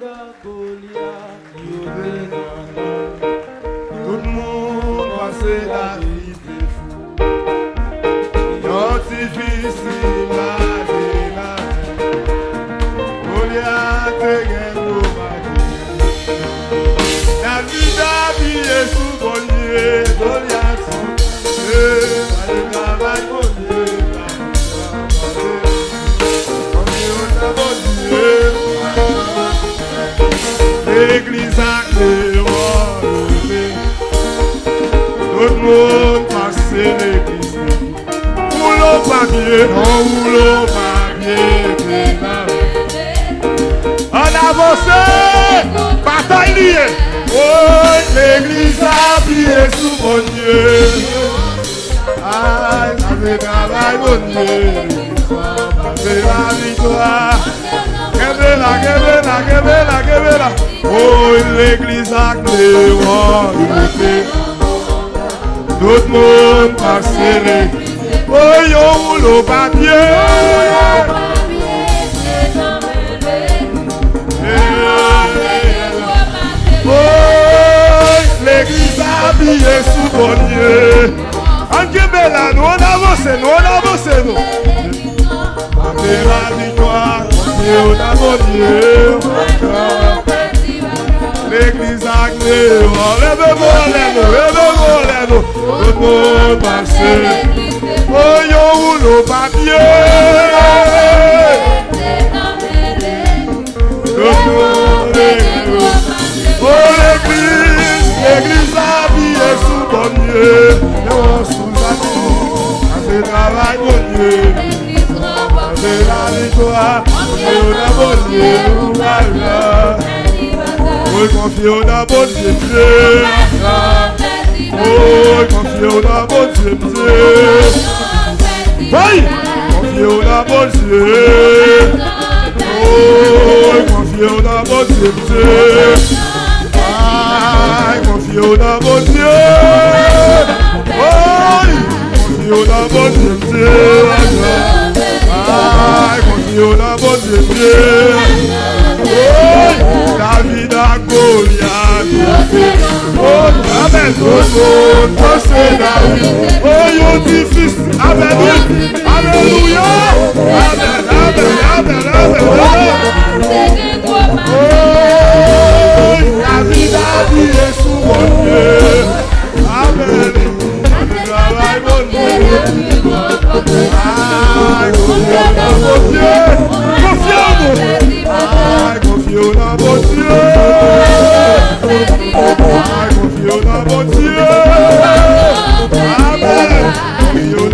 David, Goliath, you reign alone. Good moon was a David fool. Your TV is my delight. Goliath again, no matter. David, David, Jesus, Goliath, Goliath, Goliath. L'église a déroulé, tout le monde passe l'église. Où l'on va bien, non, où l'on va bien. En avance, bataille liée. Oh, l'église a plié sous mon Dieu. Ah, ça fait travail, mon Dieu. C'est la victoire. Gébela. Oh, l'église a clé, tout le monde passe l'église. Oh, yo, rouleau papier. Oh, l'église a habillé sous bon Dieu. En Gébela, nous on avance. C'est la victoire, c'est la bonne. L'église a créé, lève-moi, tout le monde passe. Oh, yo, rouleau papier. Tout le monde est. Oh, l'église a pillé sous bon Dieu. Non, sous la tour, c'est travail, mon Dieu. C'est la victoire, on a bon Dieu. I confie la bonne Dieu. Oh, David a Goliath. Oh, amen. Oh, yo, Jesus, Alléluia. Amen. Oh, David a prié sous mon Dieu. Amen.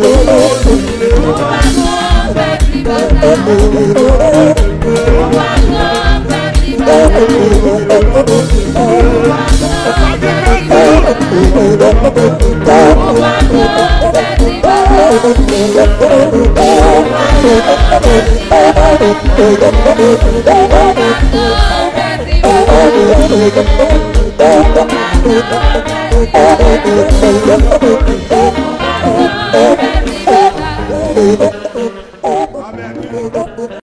Oh, Oh,